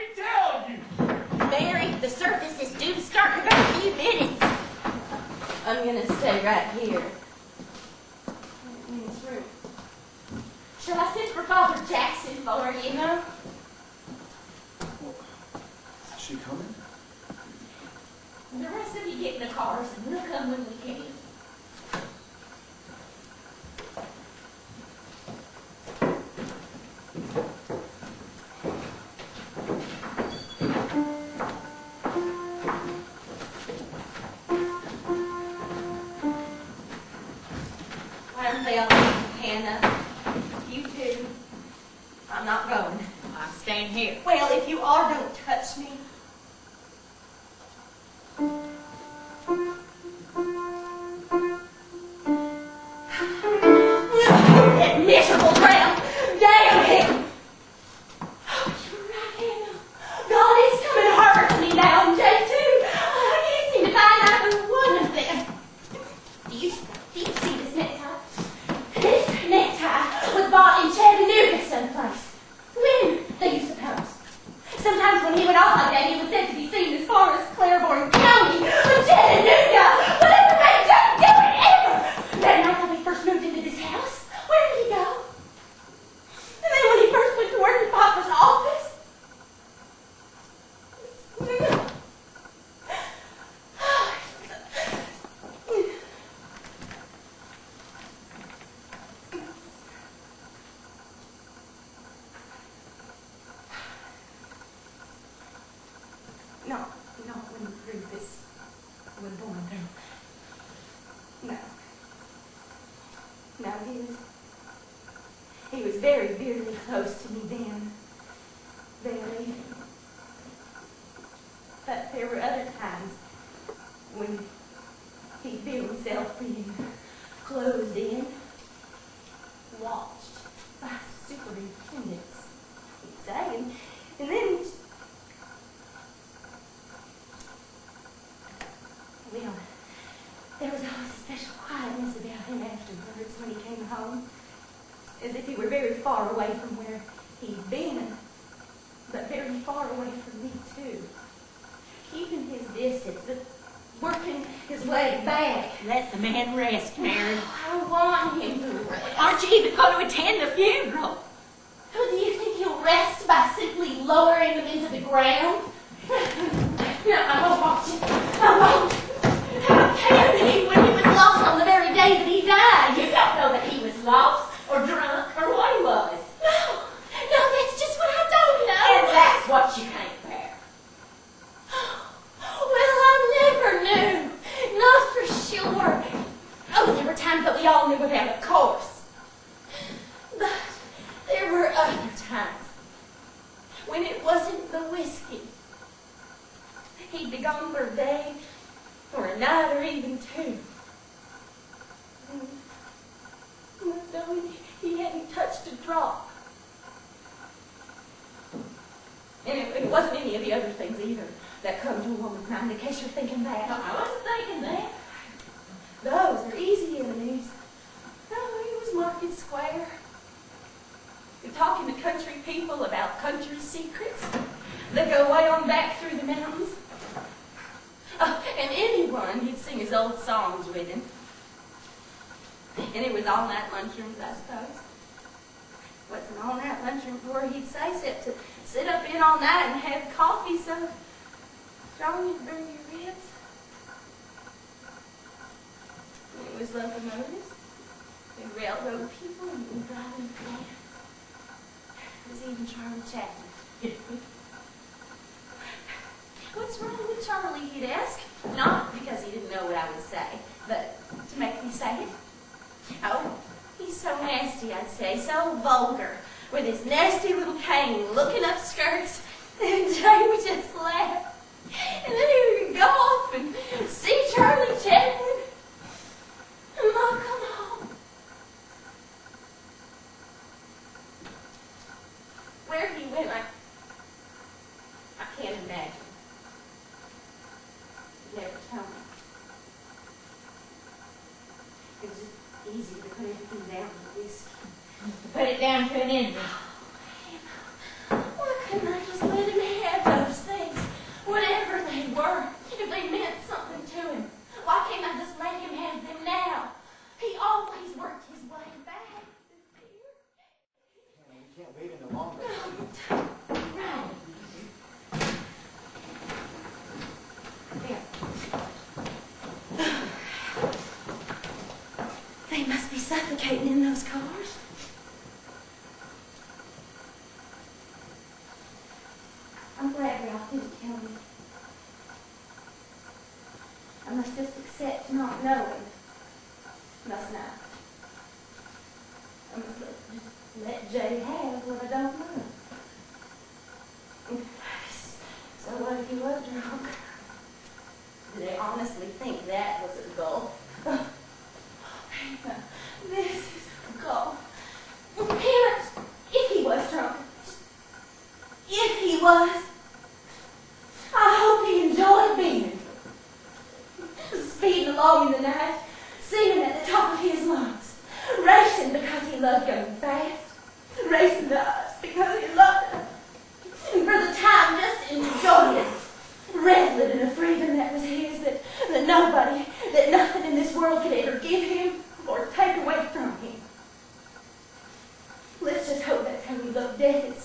me tell you! Mary, the service is due to start in about a few minutes. I'm going to stay right here. In this room. Shall I send for Father Jackson for you, huh? Is she coming? The rest of you get in the cars and we'll come when we can. I'm bailing, Hannah. You too. I'm not going. I'm staying here. Well, if you are, don't touch me. Put it down to an end. Why couldn't I just let him have They must be suffocating in those cars. I'm glad y'all didn't tell me. I must just accept not knowing. Must not. I must let Jay have what I don't know. So what if he was drunk? Did they honestly think that was a goal? This is a goal. Parents, if he was drunk, if he was, I hope he enjoyed being. Speeding along in the night, singing at the top of his lungs, racing because he loved going fast, racing to us because he loved us, and for the time just enjoying it, reveling in a freedom that was his, that nobody, that nothing in this world could ever give him or take away from him. Let's just hope that's how we love death.